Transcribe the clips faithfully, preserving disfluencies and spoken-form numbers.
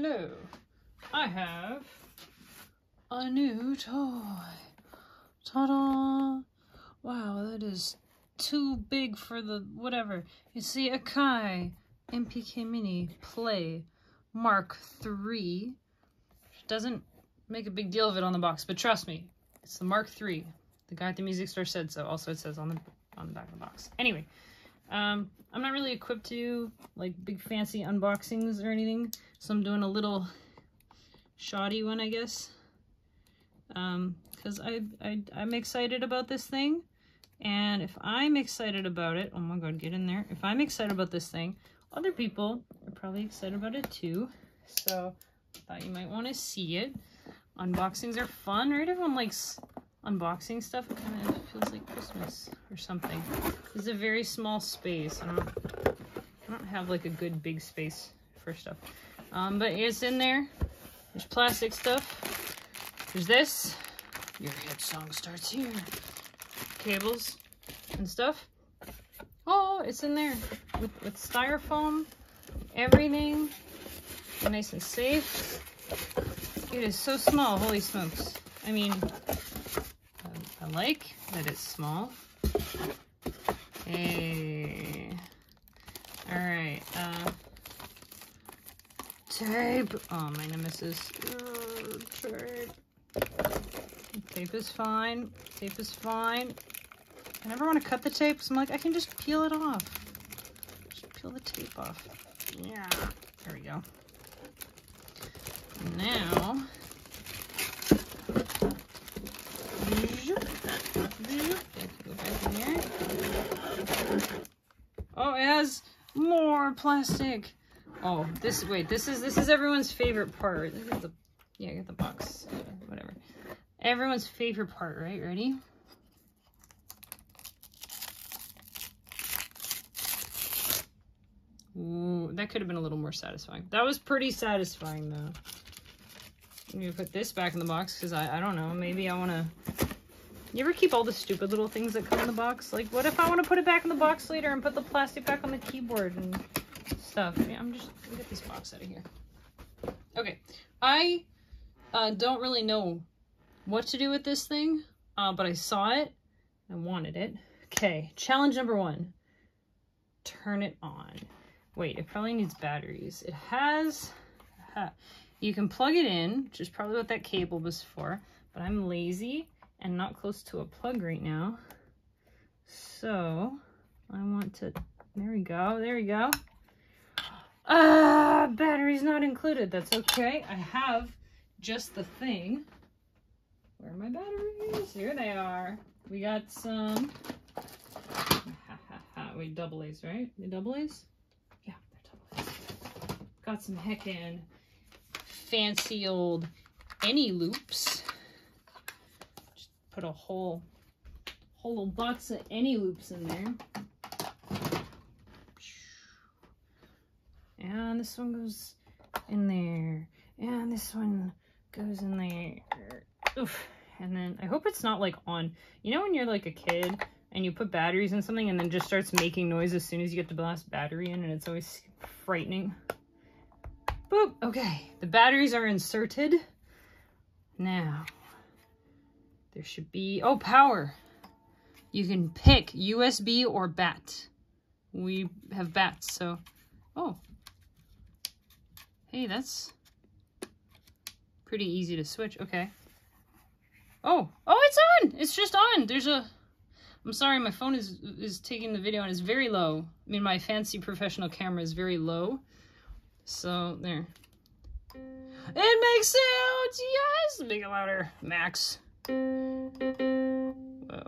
Hello, I have a new toy. Ta-da! Wow, that is too big for the whatever. It's the Akai M P K Mini Play Mark three. Doesn't make a big deal of it on the box, but trust me, it's the Mark three. The guy at the music store said so. Also, it says on the on the back of the box. Anyway, um, I'm not really equipped to do like big fancy unboxings or anything, so I'm doing a little shoddy one, I guess. Um, because I, I I'm excited about this thing, and if I'm excited about it, oh my god, get in there! If I'm excited about this thing, other people are probably excited about it too. So I thought you might want to see it. Unboxings are fun, right? Everyone likes unboxing stuff. It kind of feels like Christmas or something. This is a very small space. I don't, I don't have like a good big space for stuff. Um, but it's in there. There's plastic stuff. There's this. Your head song starts here. Cables and stuff. Oh, it's in there with, with styrofoam. Everything nice and safe. It is so small, holy smokes. I mean, um, I like that it's small. Hey. Alright, uh, tape. Oh, my nemesis. Oh, tape. Tape is fine. Tape is fine. I never want to cut the tape, because I'm like, I can just peel it off. Just peel the tape off. Yeah. There we go. Now, go back in here. Oh, it has more plastic. Oh, this wait, this is this is everyone's favorite part. Look at the, yeah, I got the box, whatever. Everyone's favorite part, right? Ready? Ooh, that could have been a little more satisfying. That was pretty satisfying though. I'm gonna put this back in the box because I, I don't know, maybe I want to... You ever keep all the stupid little things that come in the box? Like, what if I want to put it back in the box later and put the plastic back on the keyboard and stuff? Yeah, I'm just gonna get this box out of here. Okay, I uh, don't really know what to do with this thing, uh, but I saw it and wanted it. Okay, challenge number one. Turn it on. Wait, it probably needs batteries. It has... Aha. You can plug it in, which is probably what that cable was for, but I'm lazy and not close to a plug right now. So I want to, there we go, there we go. Ah, battery's not included, that's okay. I have just the thing. Where are my batteries? Here they are. We got some, wait, double A's, right? The double A's? Yeah, they're double A's. Got some heckin' fancy old any loops. Just put a whole whole little box of any loops in there. And this one goes in there. And this one goes in there. Oof. And then I hope it's not like on. You know when you're like a kid and you put batteries in something and then just starts making noise as soon as you get the last battery in, and it's always frightening. Boop. Okay, the batteries are inserted. Now, there should be, oh, power. You can pick U S B or bat. We have bats, so, oh. Hey, that's pretty easy to switch, okay. Oh, oh, it's on, it's just on. There's a, I'm sorry, my phone is, is taking the video and it's very low. I mean, my fancy professional camera is very low. So, there. It makes sounds! Yes! Make it louder, Max. Whoa.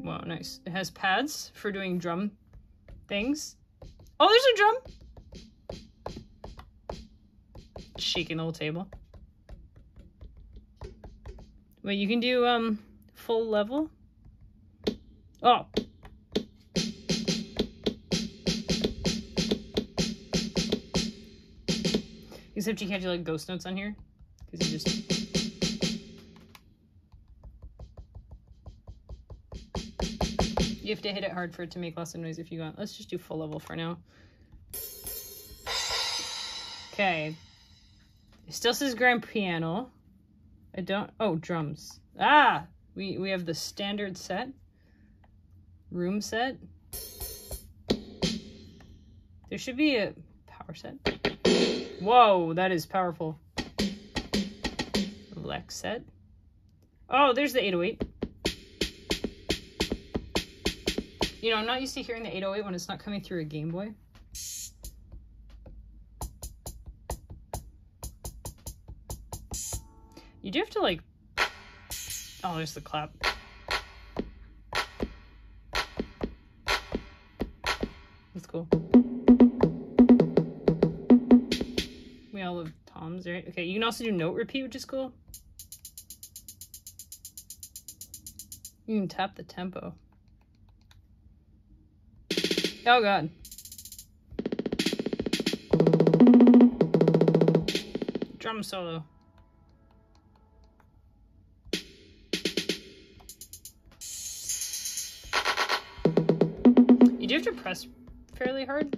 Wow, nice. It has pads for doing drum things. Oh, there's a drum! Shaking the whole table. Wait, you can do, um, full level? Oh! Except you can't do like ghost notes on here, because you just... You have to hit it hard for it to make lots of noise if you want. Let's just do full level for now. Okay. It still says grand piano. I don't... Oh, drums. Ah! We, we have the standard set. Room set. There should be a power set. Whoa, that is powerful. Lex set. Oh, there's the eight oh eight. You know, I'm not used to hearing the eight oh eight when it's not coming through a Game Boy. You do have to, like... Oh, there's the clap. That's cool. We all love toms, right? Okay, you can also do note repeat, which is cool. You can tap the tempo. Oh god. Drum solo. You do have to press fairly hard.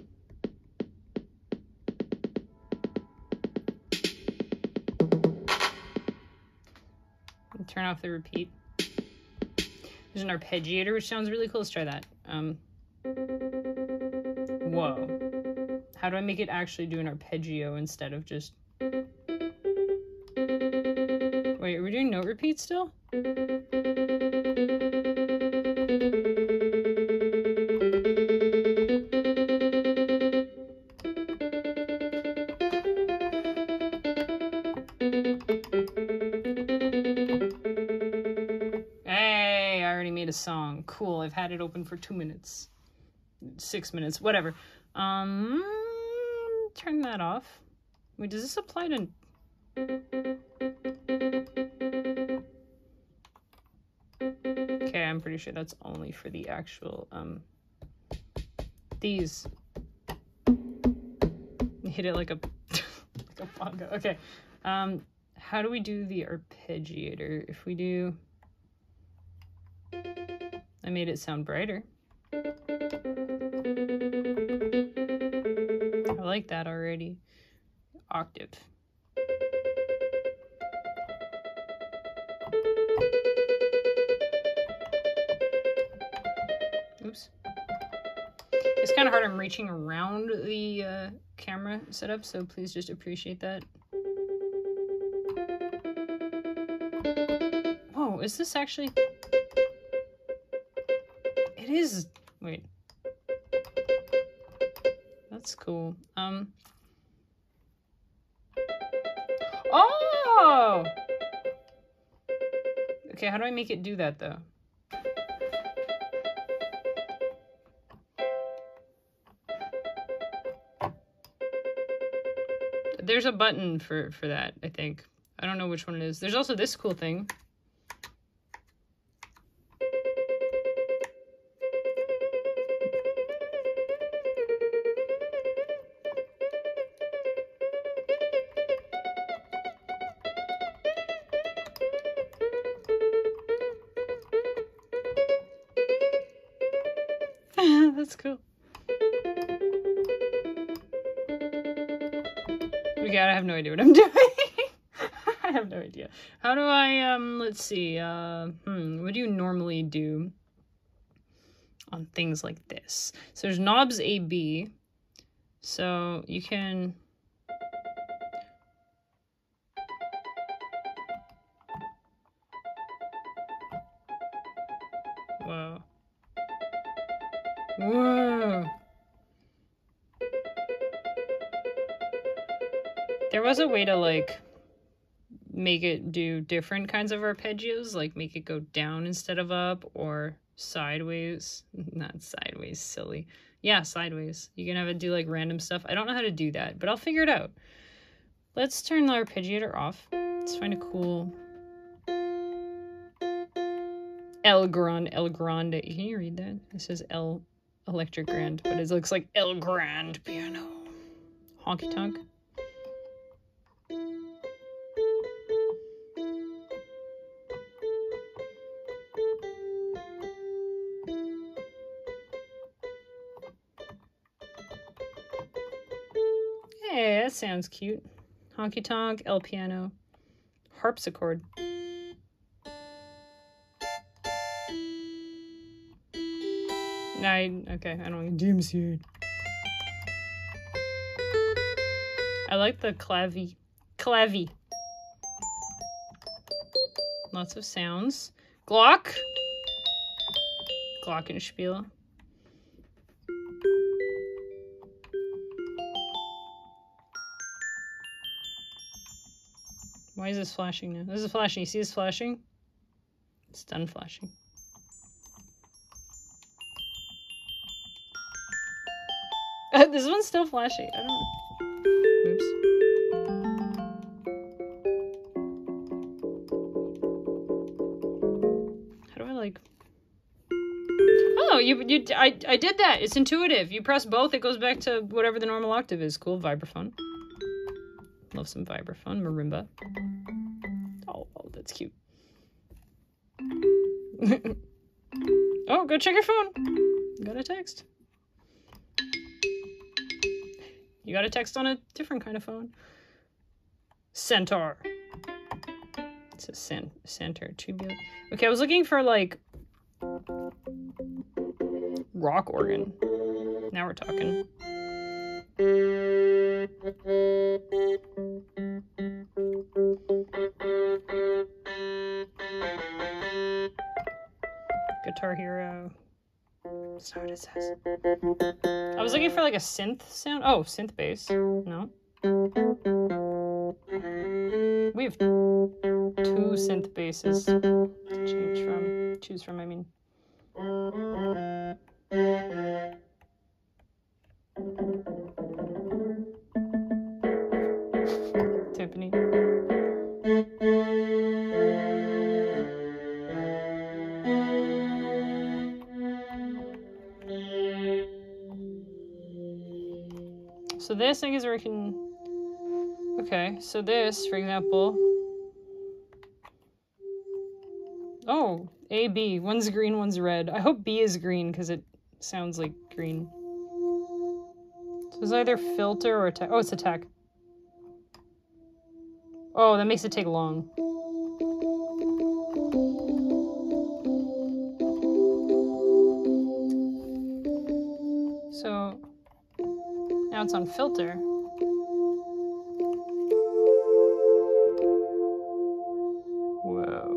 And turn off the repeat. There's an arpeggiator, which sounds really cool. Let's try that. Um, Whoa. How do I make it actually do an arpeggio instead of just... Wait, are we doing note repeats still? Hey, I already made a song. Cool, I've had it open for two minutes. Six minutes, whatever. Um, turn that off. Wait, does this apply to? Okay, I'm pretty sure that's only for the actual um. These. Hit it like a like a bongo. Okay. Um, how do we do the arpeggiator? If we do, I made it sound brighter. I like that already. Octave. Oops. It's kind of hard. I'm reaching around the uh, camera setup, so please just appreciate that. Whoa, is this actually... It is... Wait. That's cool. Um. Oh! Okay, how do I make it do that, though? There's a button for, for that, I think. I don't know which one it is. There's also this cool thing. That's cool. Okay, I have no idea what I'm doing. I have no idea. How do I, um, let's see, uh, hmm, what do you normally do on things like this? So there's knobs A, B, so you can... Whoa. Whoa. There was a way to, like, make it do different kinds of arpeggios, like make it go down instead of up, or sideways. Not sideways, silly. Yeah, sideways. You can have it do, like, random stuff. I don't know how to do that, but I'll figure it out. Let's turn the arpeggiator off. Let's find a cool... El Grande, El Grande. Can you read that? It says El... Electric Grand, but it looks like El Grand Piano. Honky tonk. Hey, that sounds cute. Honky tonk, El Piano, harpsichord. I, okay, I don't want to dooms here. I like the clavi. Clavi. Lots of sounds. Glock. Glockenspiel. Why is this flashing now? This is flashing. You see this flashing? It's done flashing. This one's still flashing. I don't know. Oops. How do I like... Oh, you, you, I, I did that. It's intuitive. You press both, it goes back to whatever the normal octave is. Cool. Vibraphone. Love some vibraphone. Marimba. Oh, oh that's cute. Oh, go check your phone. Got a text. You got a text on a different kind of phone. Centaur. It's a cent centaur tubular. Okay, I was looking for like rock organ. Now we're talking. Guitar Hero. That's not what it says. I was looking for like a synth sound. Oh, synth bass. No. We have two synth basses to change from. Choose from, I mean. Tiffany. So this, I guess, where we can... Okay, so this, for example... Oh, A, B. One's green, one's red. I hope B is green, because it sounds like green. So it's either filter or attack. Oh, it's attack. Oh, that makes it take long. So... Now it's on filter. Whoa.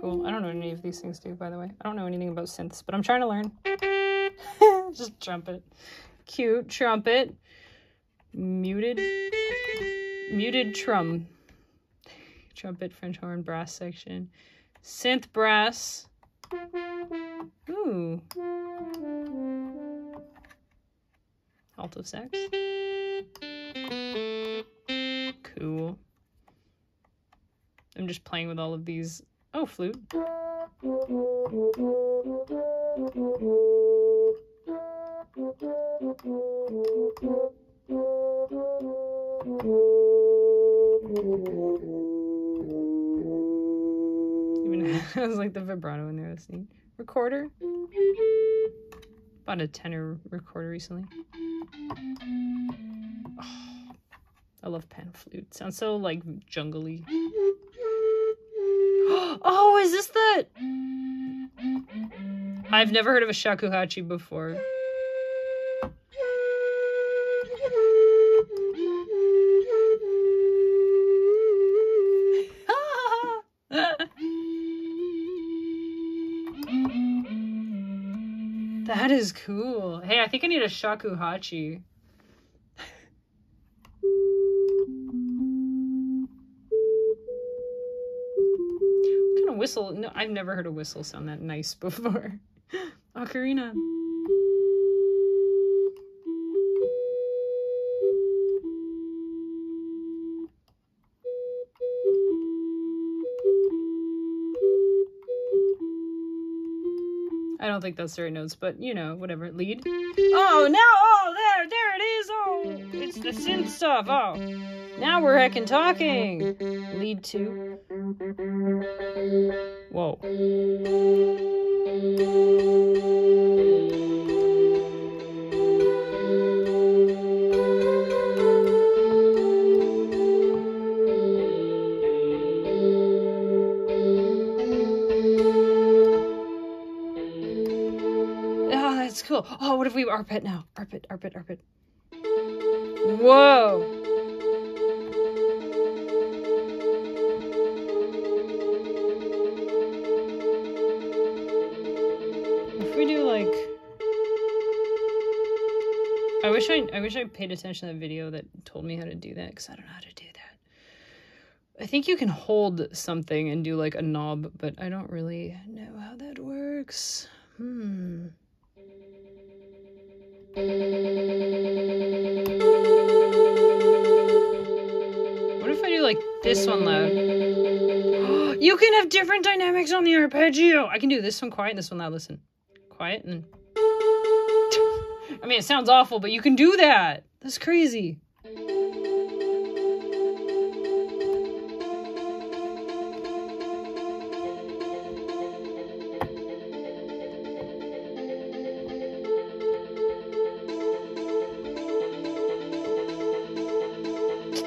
Cool. I don't know what any of these things do, by the way. I don't know anything about synths, but I'm trying to learn. Just trumpet. Cute trumpet. Muted. Muted trum. Trumpet, French horn, brass section. Synth brass. Ooh. Alto sax. Cool. I'm just playing with all of these. Oh, flute. Even has like the vibrato in there, that's neat. Recorder. Bought a tenor recorder recently. Oh, I love pan flute. Sounds so like jungly. Oh, is this that? I've never heard of a shakuhachi before. That is cool. Hey, I think I need a shakuhachi. What kind of whistle? No, I've never heard a whistle sound that nice before. Ocarina. I don't think that's the right notes, but you know, whatever. Lead. Oh, now, oh, there, there it is. Oh, it's the synth stuff. Oh, now we're heckin' talking. Lead to. Whoa. we arpit now. Arpit, arpit, arpit. Whoa. If we do like, I wish I, I wish I paid attention to the video that told me how to do that, because I don't know how to do that. I think you can hold something and do like a knob, but I don't really know how that works. Hmm. What if I do like this one loud? You can have different dynamics on the arpeggio! I can do this one quiet and this one loud. Listen. Quiet and then... I mean, it sounds awful, but you can do that! That's crazy.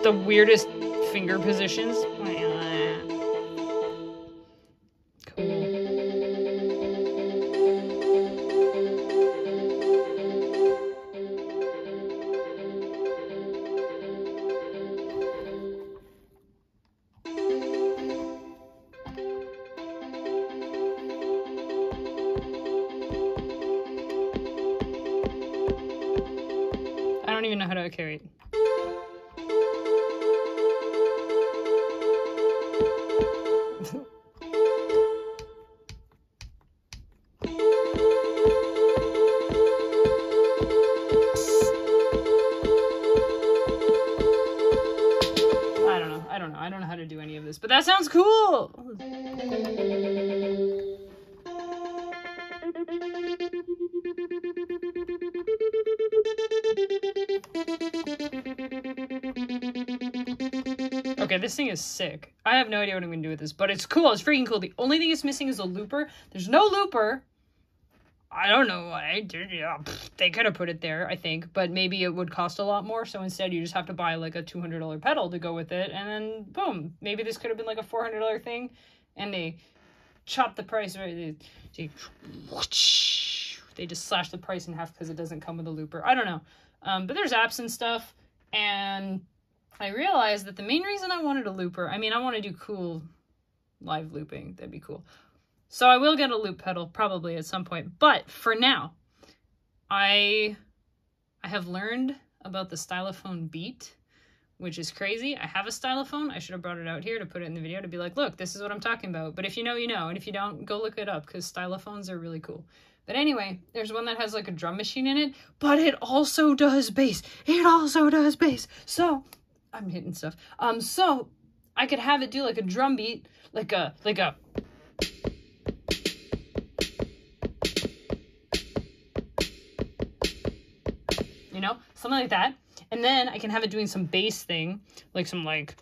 The weirdest finger positions. Cool. I don't even know how to carry it. But that sounds cool! Okay, this thing is sick. I have no idea what I'm gonna do with this, but it's cool. It's freaking cool. The only thing it's missing is a looper. There's no looper. I don't know what I did. Yeah, they could have put it there, I think, but maybe it would cost a lot more. So instead, you just have to buy like a two hundred dollar pedal to go with it, and then boom. Maybe this could have been like a four hundred dollar thing, and they chopped the price. Right? They, they just slashed the price in half because it doesn't come with a looper. I don't know, um, but there's apps and stuff, and I realized that the main reason I wanted a looper. I mean, I want to do cool live looping. That'd be cool. So I will get a loop pedal probably at some point, but for now, I I have learned about the stylophone beat, which is crazy. I have a stylophone. I should have brought it out here to put it in the video to be like, look, this is what I'm talking about. But if you know, you know, and if you don't, go look it up because stylophones are really cool. But anyway, there's one that has like a drum machine in it, but it also does bass. It also does bass. So I'm hitting stuff. Um, so I could have it do like a drum beat, like a like a. You know, something like that, and then I can have it doing some bass thing, like some like.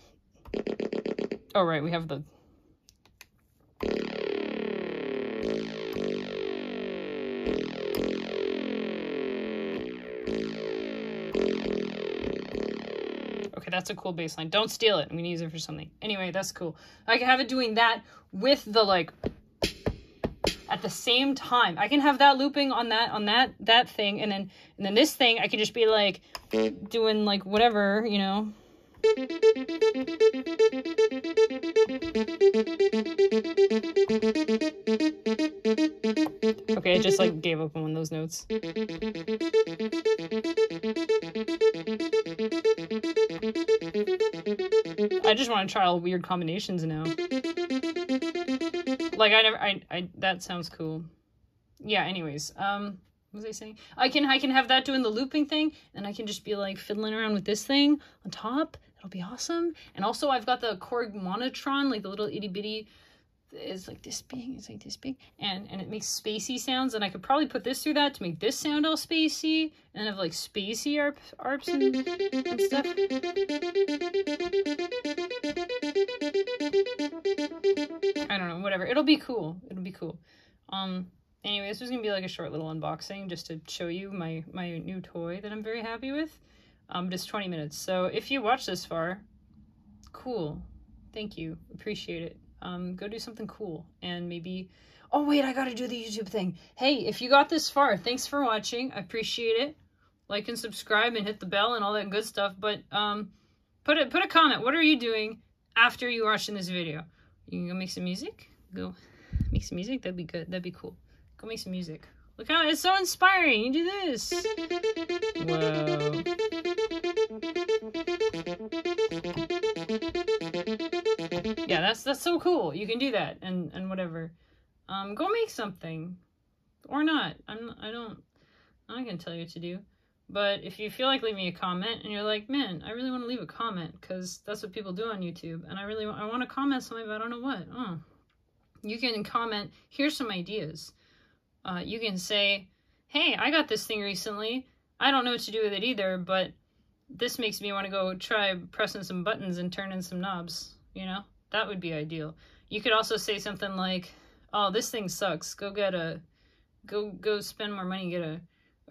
Oh right, we have the. Okay, that's a cool bass line. Don't steal it. I'm gonna use it for something. Anyway, that's cool. I can have it doing that with the like. At the same time, I can have that looping on that on that that thing, and then and then this thing I could just be like doing like whatever, you know. Okay, I just like gave up on one of those notes. I just want to try all weird combinations now. Like, I never, I, I, that sounds cool. Yeah, anyways, um, what was I saying? I can, I can have that doing the looping thing, and I can just be, like, fiddling around with this thing on top. It'll be awesome. And also, I've got the Korg Monotron, like, the little itty-bitty, it's, like, this big, it's, like, this big, and, and it makes spacey sounds, and I could probably put this through that to make this sound all spacey, and have, like, spacey arp, arps and, and stuff. I don't know, whatever. It'll be cool. It'll be cool. Um, anyway, this was gonna be like a short little unboxing just to show you my, my new toy that I'm very happy with. Um, just twenty minutes. So if you watch this far, cool. Thank you. Appreciate it. Um, go do something cool. And maybe, Oh, wait, I got to do the YouTube thing. Hey, if you got this far, thanks for watching. I appreciate it. Like and subscribe and hit the bell and all that good stuff. But um, put a, put a comment. What are you doing after you watching this video? You can go make some music. Go make some music. That'd be good. That'd be cool. Go make some music. Look how it's so inspiring. You do this. Whoa. Yeah, that's that's so cool. You can do that and and whatever. Um, go make something, or not. I'm I don't I'm not gonna tell you what to do. But if you feel like leaving a comment and you're like, man, I really want to leave a comment because that's what people do on YouTube. And I really want, I want to comment something, but I don't know what. Oh. You can comment, here's some ideas. Uh, you can say, hey, I got this thing recently. I don't know what to do with it either, but this makes me want to go try pressing some buttons and turning some knobs. You know, that would be ideal. You could also say something like, oh, this thing sucks. Go get a, go, go spend more money and get a,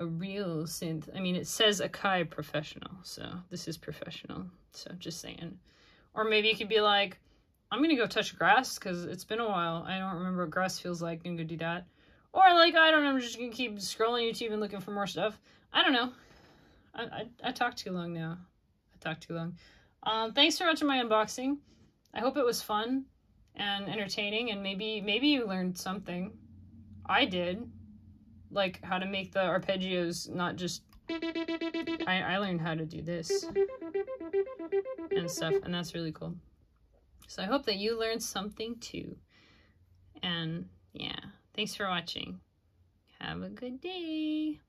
a real synth. I mean, it says Akai professional, so this is professional, so just saying. Or maybe you could be like, I'm gonna go touch grass because it's been a while, I don't remember what grass feels like, I'm gonna go do that. Or like, I don't know, I'm just gonna keep scrolling YouTube and looking for more stuff. I don't know. I, I, I talked too long now. I talked too long. Um, thanks for watching my unboxing. I hope it was fun and entertaining, and maybe maybe you learned something. I did. Like how to make the arpeggios, not just I, I learned how to do this and stuff, and that's really cool. So I hope that you learned something too. And yeah, thanks for watching. Have a good day.